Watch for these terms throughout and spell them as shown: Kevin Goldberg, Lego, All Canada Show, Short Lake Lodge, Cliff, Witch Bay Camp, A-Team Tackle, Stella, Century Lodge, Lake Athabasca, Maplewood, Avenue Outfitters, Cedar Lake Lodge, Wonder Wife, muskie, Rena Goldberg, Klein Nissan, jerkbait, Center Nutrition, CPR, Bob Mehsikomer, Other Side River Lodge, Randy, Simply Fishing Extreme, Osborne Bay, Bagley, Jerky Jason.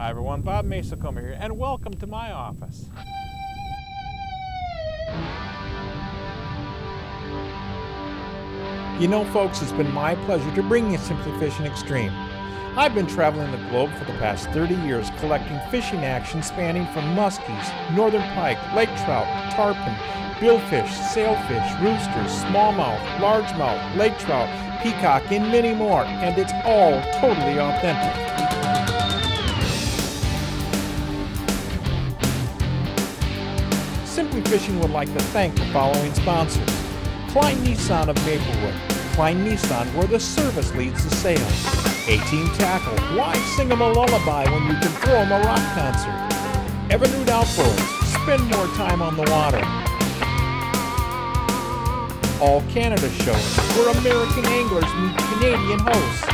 Hi everyone, Bob Mehsikomer here, and welcome to my office. You know folks, it's been my pleasure to bring you Simply Fishing Extreme. I've been traveling the globe for the past 30 years collecting fishing action spanning from muskies, northern pike, lake trout, tarpon, billfish, sailfish, roosters, smallmouth, largemouth, lake trout, peacock, and many more, and it's all totally authentic. Simply Fishing would like to thank the following sponsors. Klein Nissan of Maplewood. Klein Nissan, where the service leads the sale. A-Team Tackle. Why sing them a lullaby when you can throw them a rock concert? Avenue Outfitters. Spend more time on the water. All Canada Show, where American anglers meet Canadian hosts.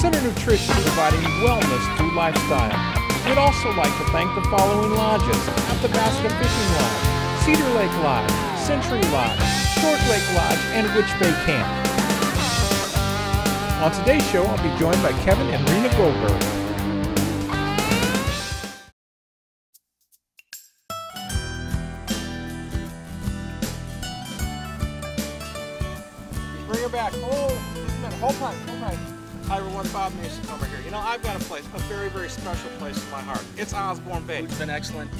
Center Nutrition, providing wellness through lifestyle. We'd also like to thank the following lodges: Athabasca Fishing Lodge, Cedar Lake Lodge, Century Lodge, Short Lake Lodge, and Witch Bay Camp. On today's show, I'll be joined by Kevin and Rena Goldberg. Special place in my heart. It's Osborne Bay. It's been excellent.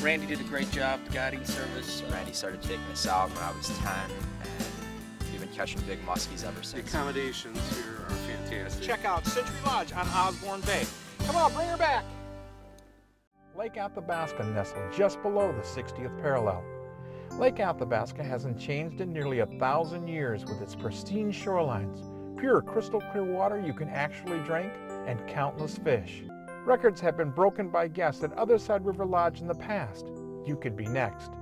Randy did a great job, guiding service. Randy started taking us out when I was 10, and we've been catching big muskies ever since. The accommodations here are fantastic. Check out Century Lodge on Osborne Bay. Come on, bring her back. Lake Athabasca nestled just below the 60th parallel. Lake Athabasca hasn't changed in nearly 1,000 years with its pristine shorelines, pure crystal clear water you can actually drink, and countless fish. Records have been broken by guests at Other Side River Lodge in the past. You could be next.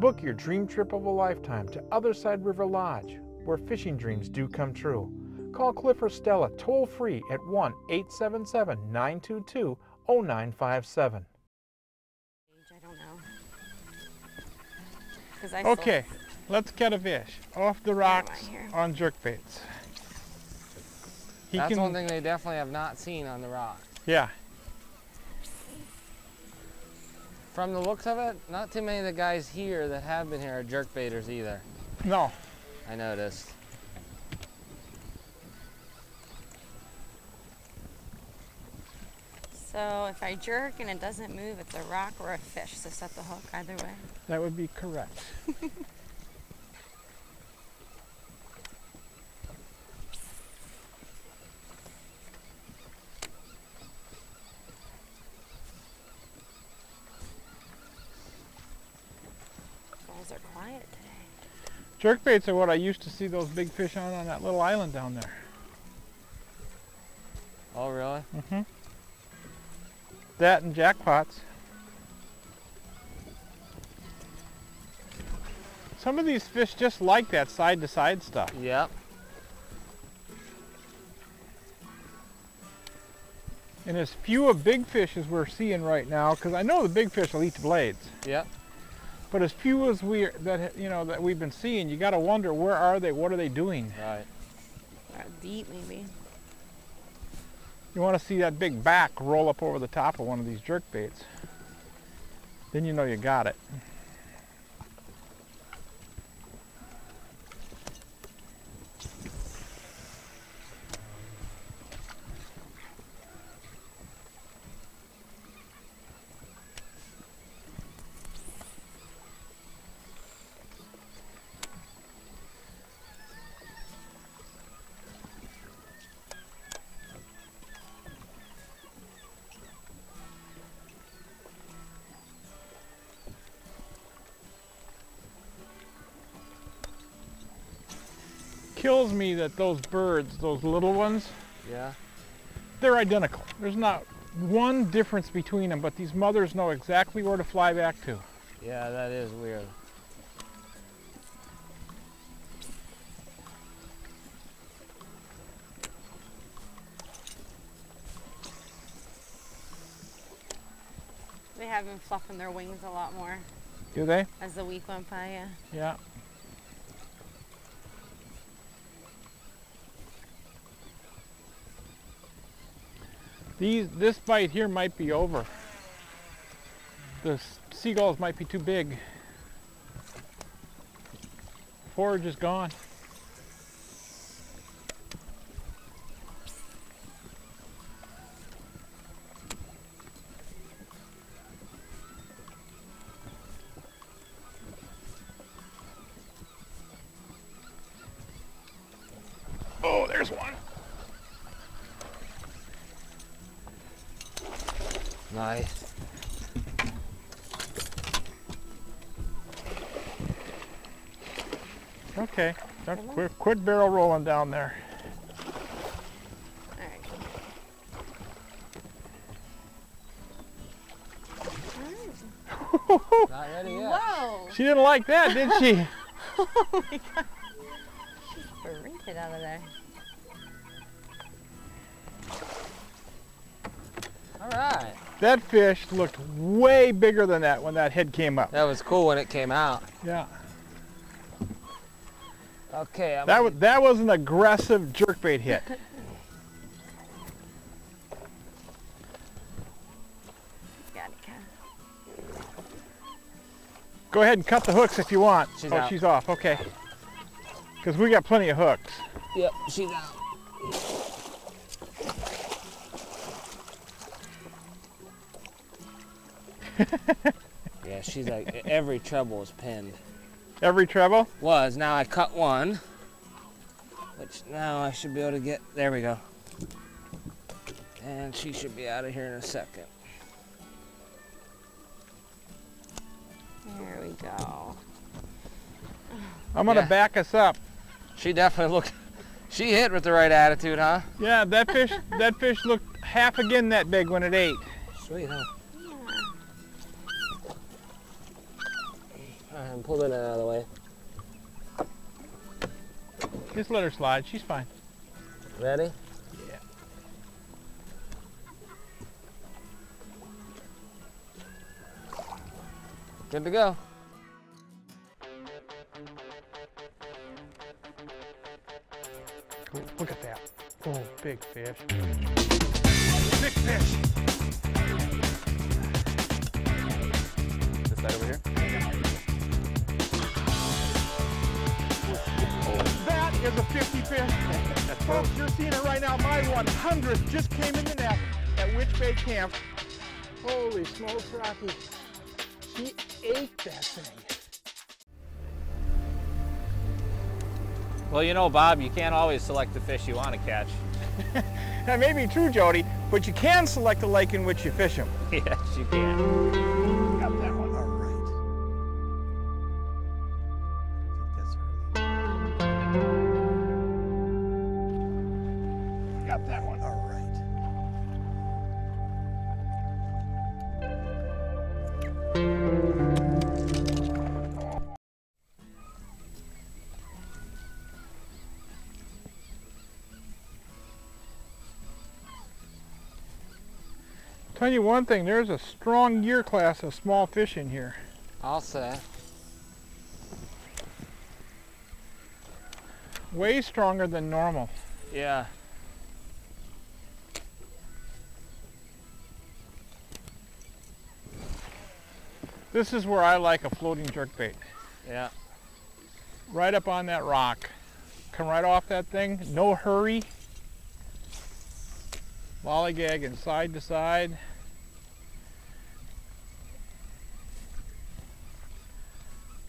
Book your dream trip of a lifetime to Other Side River Lodge, where fishing dreams do come true. Call Cliff or Stella toll free at 1-877-922-0957. I don't know. Okay, let's get a fish off the rocks on jerkbaits. That's one thing they definitely have not seen on the rock. Yeah. From the looks of it, not too many of the guys here that have been here are jerkbaiters either. No. I noticed. So if I jerk and it doesn't move, it's a rock or a fish, so set the hook either way. That would be correct. Are quiet today. Jerkbaits are what I used to see those big fish on that little island down there. Oh, really? Mm-hmm. That and jackpots. Some of these fish just like that side-to-side stuff. Yep. And as few of big fish as we're seeing right now, because I know the big fish will eat the blades. Yep. But as few as that we've been seeing, you got to wonder, where are they? What are they doing? Right. Deep, maybe. You want to see that big back roll up over the top of one of these jerkbaits. Then you know you got it. Kills me that those birds, those little ones, yeah, they're identical. There's not one difference between them, but these mothers know exactly where to fly back to. Yeah, that is weird. They have been fluffing their wings a lot more. Do they? As the week went by, yeah. Yeah. This bite here might be over. The seagulls might be too big. Forage is gone. Oh, there's one. Nice. Okay, quit barrel rolling down there. All right. Not ready yet. Whoa. She didn't like that, did she? Oh my God. She's berated out of there. All right. That fish looked way bigger than that when that head came up. That was cool when it came out. Yeah. Okay. That was an aggressive jerkbait hit. Got it, Ken. Go ahead and cut the hooks if you want. She's off. Okay. Because we got plenty of hooks. Yep, she's out. Yeah, she's like, every treble is pinned. Every treble? Was. Now I cut one, which now I should be able to get. There we go. And she should be out of here in a second. There we go. I'm going to back us up. She definitely looked, she hit with the right attitude, huh? Yeah, that fish, that fish looked half again that big when it ate. Sweet, huh? I'm pulling it out of the way. Just let her slide. She's fine. Ready? Yeah. Good to go. Look at that. Oh, big fish. Big fish. This side over here? Is a 50 fish. Folks, you're seeing it right now. My 100th just came in the net at Witch Bay Camp. Holy smokes, Rocky. She ate that thing. Well, you know, Bob, you can't always select the fish you want to catch. That may be true, Jody, but you can select the lake in which you fish them. Yes, you can. Tell you one thing, there's a strong year class of small fish in here. I'll say. Way stronger than normal. Yeah. This is where I like a floating jerkbait. Yeah. Right up on that rock. Come right off that thing, no hurry. Lollygagging side to side.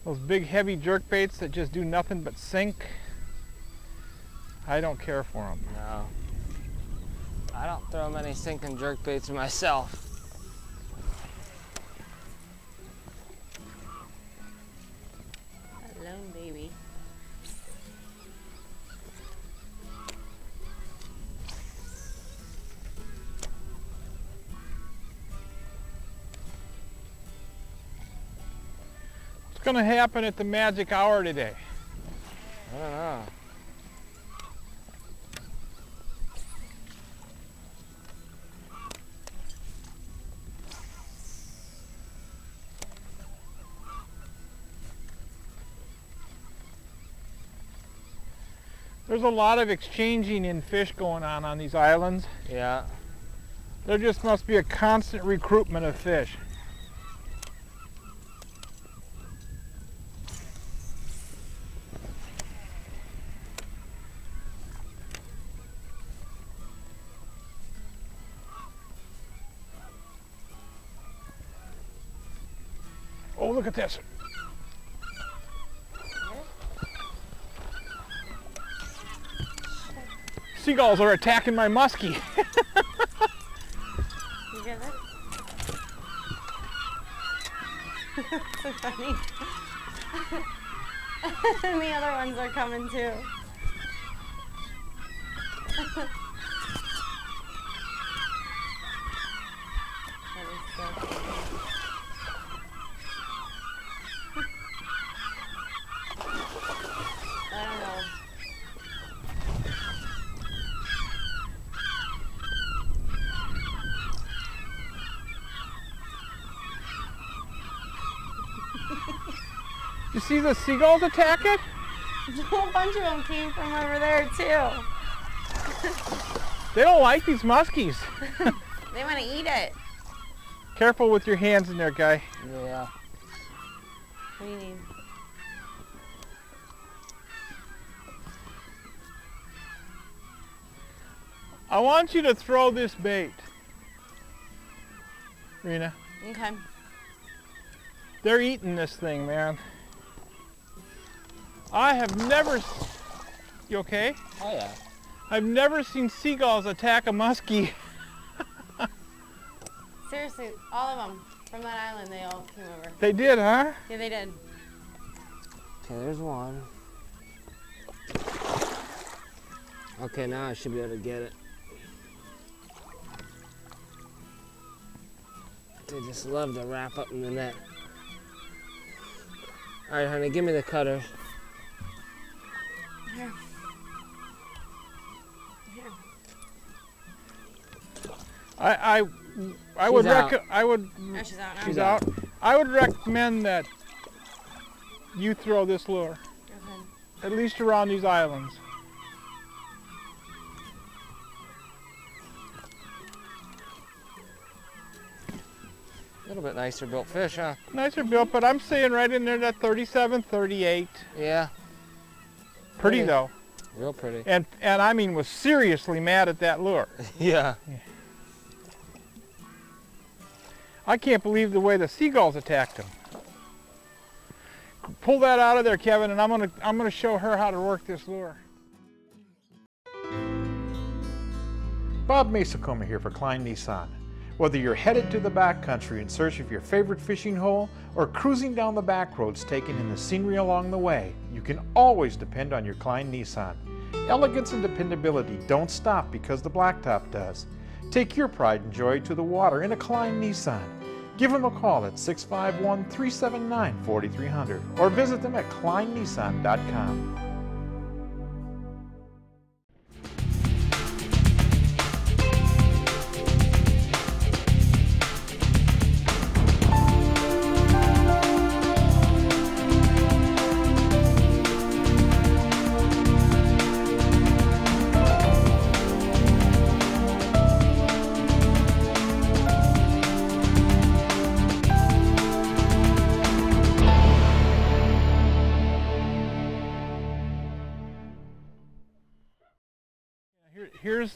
Those big heavy jerkbaits that just do nothing but sink. I don't care for them. No. I don't throw many sinking jerkbaits myself. Alone, baby. What's going to happen at the magic hour today? I don't know. There's a lot of exchanging in fish going on these islands. Yeah. There just must be a constant recruitment of fish. Oh, look at this. Seagulls are attacking my muskie. You hear that? So funny. And the other ones are coming too. That is so funny. You see the seagulls attack it? A whole bunch of them came from over there too. They don't like these muskies. They want to eat it. Careful with your hands in there, guy. Yeah. What do you need? I want you to throw this bait, Rena. Okay. They're eating this thing, man. I have never... You okay? Oh, yeah. I've never seen seagulls attack a muskie. Seriously, all of them from that island, they all came over. They did, huh? Yeah, they did. Okay, there's one. Okay, now I should be able to get it. They just love to wrap up in the net. All right, honey, give me the cutter. Here. Here. She's out. I would recommend that you throw this lure. Okay. At least around these islands. A little bit nicer built fish, huh? Nicer built, but I'm saying right in there that 37, 38. Yeah. Pretty though. Real pretty. And I mean was seriously mad at that lure. Yeah. Yeah. I can't believe the way the seagulls attacked him. Pull that out of there, Kevin, and I'm gonna show her how to work this lure. Bob Mehsikomer here for Klein Nissan. Whether you're headed to the backcountry in search of your favorite fishing hole or cruising down the back roads taking in the scenery along the way, you can always depend on your Klein Nissan. Elegance and dependability don't stop because the blacktop does. Take your pride and joy to the water in a Klein Nissan. Give them a call at 651-379-4300 or visit them at kleinnissan.com.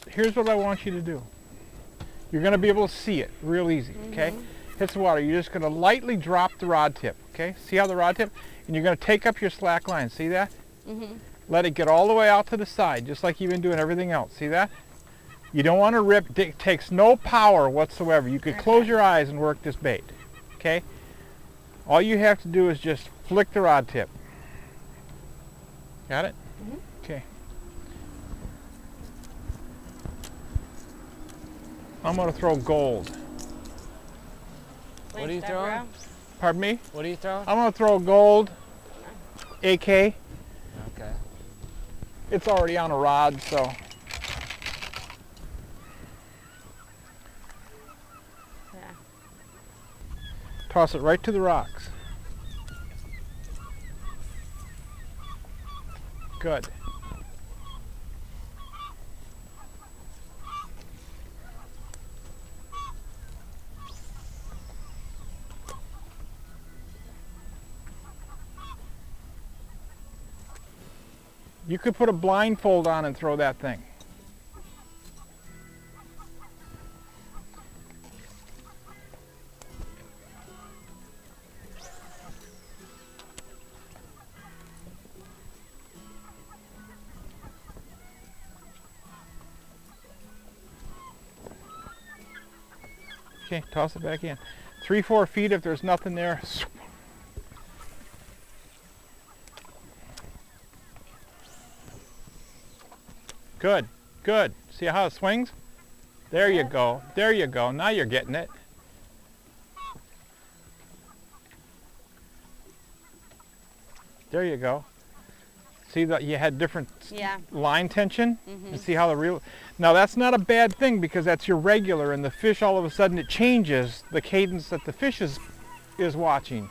Here's what I want you to do. You're going to be able to see it real easy, okay? Hits the water. You're just going to lightly drop the rod tip, okay? See how the rod tip? And you're going to take up your slack line. See that? Let it get all the way out to the side, just like you've been doing everything else. See that? You don't want to rip. It takes no power whatsoever. You could close your eyes and work this bait, okay? All you have to do is just flick the rod tip. Got it? Okay. I'm going to throw gold. What are you throwing? Pardon me? What are you throwing? I'm going to throw gold, AK. Okay. It's already on a rod, so. Yeah. Toss it right to the rocks. Good. You could put a blindfold on and throw that thing. Okay, toss it back in. 3-4 feet, if there's nothing there. Good, good. See how it swings? There you go. There you go. Now you're getting it. There you go. See that you had different line tension? Mm-hmm. You see how the reel... Now that's not a bad thing, because that's your regular, and the fish all of a sudden it changes the cadence that the fish is watching.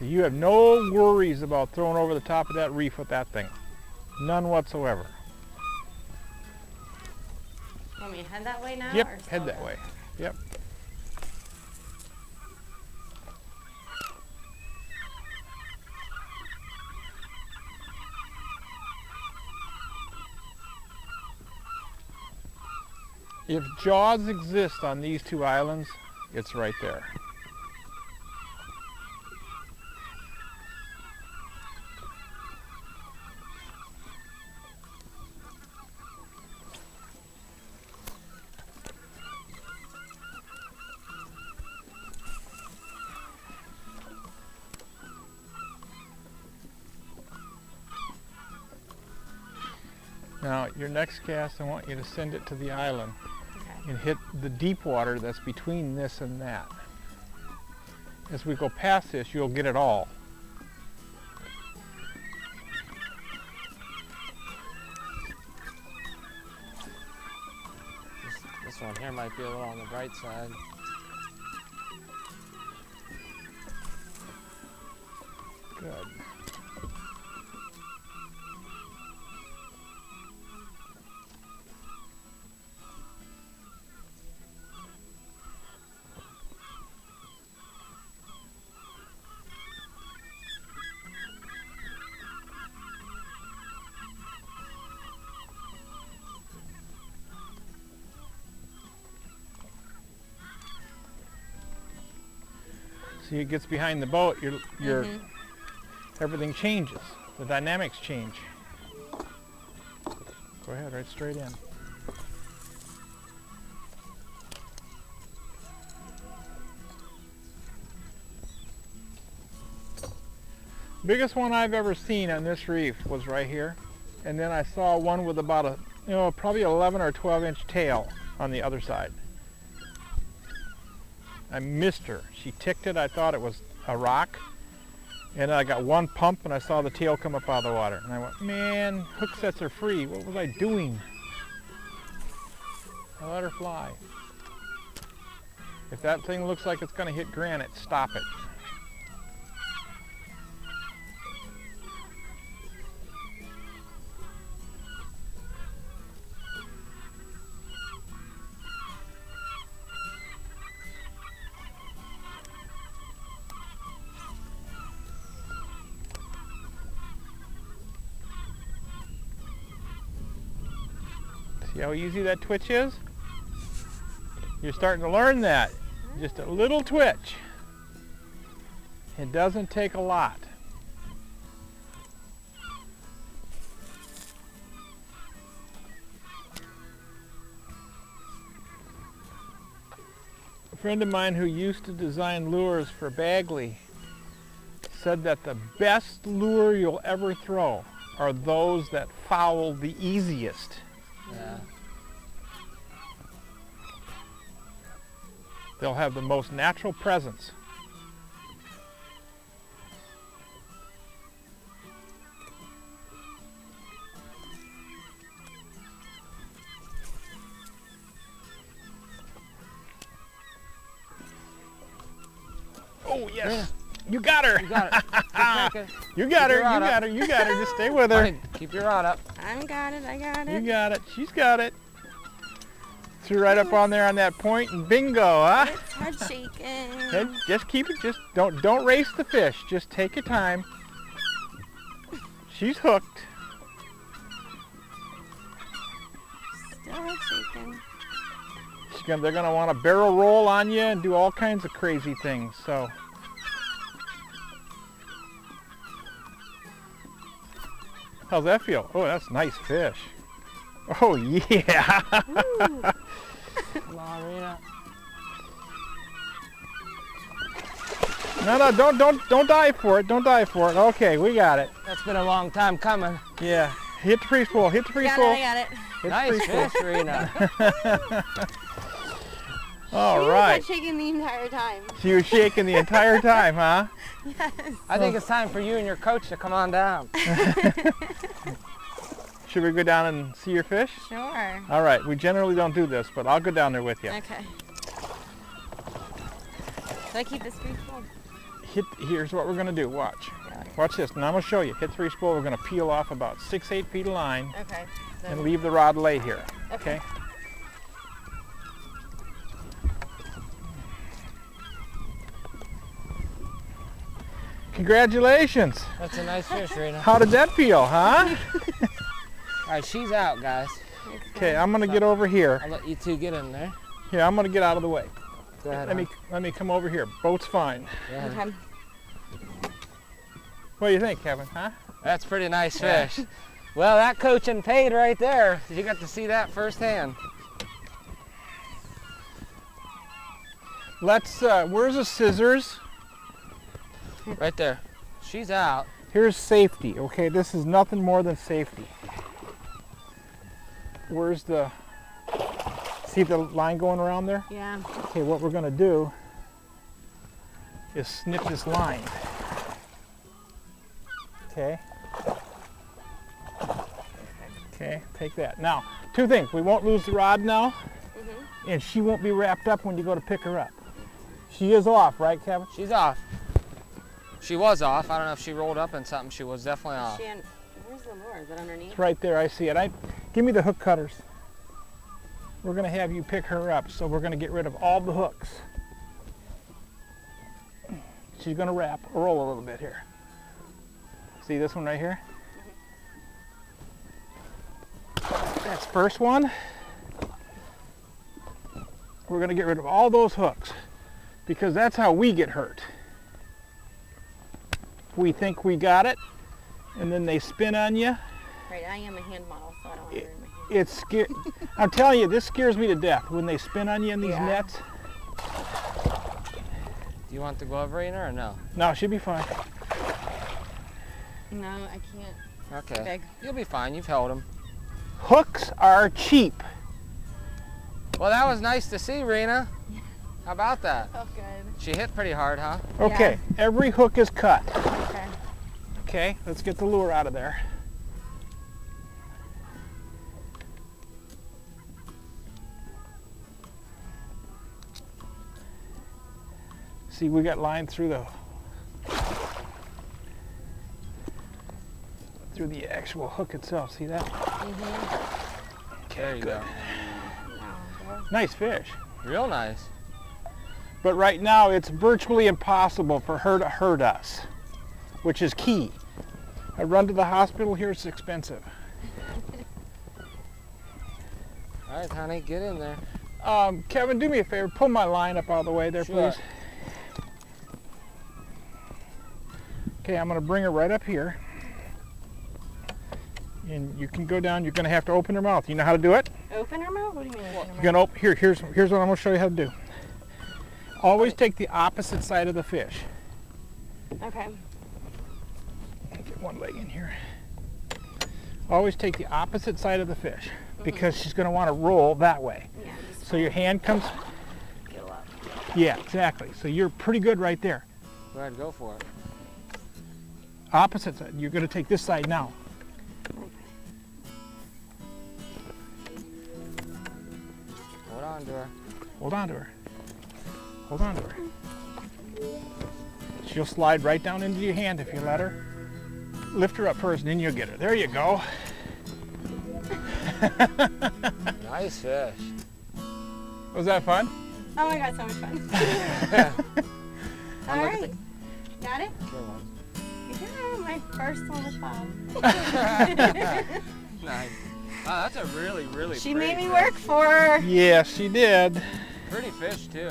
So you have no worries about throwing over the top of that reef with that thing. None whatsoever. Want me to head that way now? Yep, or head that way. Yep. If jaws exist on these two islands, it's right there. Now, your next cast, I want you to send it to the island. And hit the deep water that's between this and that. As we go past this, you'll get it all. This one here might be a little on the bright side. Good. See, it gets behind the boat, everything changes. The dynamics change. Go ahead, right straight in. Biggest one I've ever seen on this reef was right here. And then I saw one with about a, probably 11 or 12 inch tail on the other side. I missed her. She ticked it. I thought it was a rock. And I got one pump and I saw the tail come up out of the water. And I went, man, hook sets are free. What was I doing? I let her fly. If that thing looks like it's going to hit granite, stop it. See how easy that twitch is? You're starting to learn that. Just a little twitch. It doesn't take a lot. A friend of mine who used to design lures for Bagley said that the best lure you'll ever throw are those that foul the easiest. Yeah. They'll have the most natural presence. Oh, yes. Yeah. You got her. You got her. You got her. You got her. You got her. Just stay with her. Keep your rod up. I got it. I got it. You got it. She's got it. Threw right up on there on that point and bingo, huh? It's head shaking. And just keep it, just don't race the fish. Just take your time. She's hooked. Still head shaking. They're gonna want to barrel roll on you and do all kinds of crazy things, so. How's that feel? Oh, that's nice fish. Oh, yeah. Come on, Rena. No, don't dive for it. Don't dive for it. Okay, we got it. That's been a long time coming. Yeah. Hit the freeze pool. Hit the freeze pool. I got it. Hit nice fish, Rena. All right. She was shaking the entire time. She was shaking the entire time, huh? Yes. I think it's time for you and your coach to come on down. Should we go down and see your fish? Sure. All right. We generally don't do this, but I'll go down there with you. Okay. Should I keep this freeze spool? Here's what we're going to do. Watch. Okay. Watch this. Now I'm going to show you. Hit three spool. We're going to peel off about 6-8 feet of line. Okay. And leave the rod lay here. Okay. Congratulations. That's a nice fish, Rena. How did that feel, huh? All right, she's out, guys. Okay, I'm gonna get over here. I'll let you two get in there. Yeah, I'm gonna get out of the way. Go ahead. Let me come over here. Boat's fine. Yeah. Okay. What do you think, Kevin? Huh? That's pretty nice fish. Yeah. Well, that coaching paid right there. You got to see that firsthand. Let's. Where's the scissors? Right there. She's out. Here's safety. Okay, this is nothing more than safety. Where's the, see the line going around there? Yeah. Okay, what we're going to do is snip this line. Okay. Okay, take that. Now, two things. We won't lose the rod now, and she won't be wrapped up when you go to pick her up. She is off, right, Kevin? She's off. She was off. I don't know if she rolled up in something. She was definitely off. Where's the lure? Is it underneath? It's right there. I see it. Give me the hook cutters. We're going to have you pick her up, so we're going to get rid of all the hooks. She's going to roll a little bit here. See this one right here? That's the first one. We're going to get rid of all those hooks because that's how we get hurt. We think we got it, and then they spin on you. Right, I am a hand model, so I don't want to ruin my hand. It's scary. I'm telling you, this scares me to death when they spin on you in these nets. Do you want the glove, Rena, or no? No, she'll be fine. No, I can't. Okay. Big. You'll be fine. You've held them. Hooks are cheap. Well, that was nice to see, Rena. How about that? Oh, good. She hit pretty hard, huh? Okay. Yeah. Every hook is cut. Okay. Okay. Let's get the lure out of there. See, we got line through the actual hook itself. See that? Mm-hmm. Okay, there you go. Nice fish. Real nice. But right now, it's virtually impossible for her to hurt us, which is key. I run to the hospital here, it's expensive. All right, honey, get in there. Kevin, do me a favor, pull my line up out of the way there, please. Okay, I'm gonna bring her right up here. And you can go down, you're gonna have to open her mouth. You know how to do it? Open her mouth? What do you mean open her mouth? You're gonna open, here's what I'm gonna show you how to do. Always take the opposite side of the fish. Okay. Get one leg in here. Always take the opposite side of the fish because she's going to want to roll that way. Yeah, so your hand comes. Get a lot. Yeah, exactly. So you're pretty good right there. Go ahead, go for it. Opposite side. You're going to take this side now. Hold on to her. Hold on to her. Hold on to her. She'll slide right down into your hand if you let her. Lift her up first, and then you'll get her. There you go. Nice fish. Was that fun? Oh my God, so much fun. All right. Got it? Yeah, my first one was fun. Nice. Wow, that's a really, really She made me work for her. Yeah, she did. Pretty fish, too.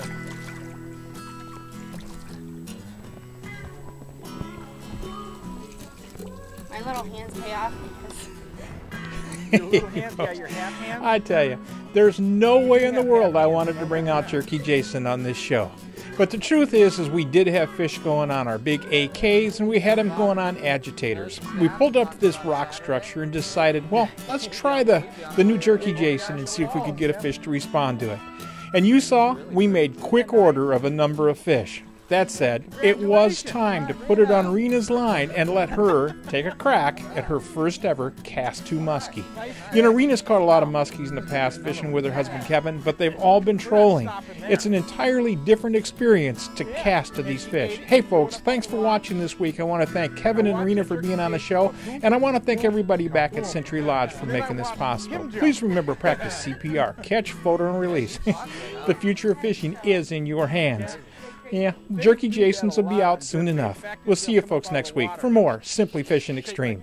My little hands pay off because... Your little hands got your half hand? I tell you, there's no way in the world I wanted to bring out Jerky Jason on this show. But the truth is we did have fish going on our big AKs, and we had them going on agitators. We pulled up to this rock structure and decided, well, let's try the new Jerky Jason and see if we could get a fish to respond to it. And you saw, we made quick order of a number of fish. That said, it was time to put it on Rena's line and let her take a crack at her first ever cast to muskie. You know, Rena's caught a lot of muskies in the past fishing with her husband Kevin, but they've all been trolling. It's an entirely different experience to cast to these fish. Hey folks, thanks for watching this week. I want to thank Kevin and Rena for being on the show, and I want to thank everybody back at Century Lodge for making this possible. Please remember, practice CPR, catch, photo, and release. The future of fishing is in your hands. Yeah, Jerky Jason's will be out soon enough. We'll see you folks next week for more Simply Fishing Extreme.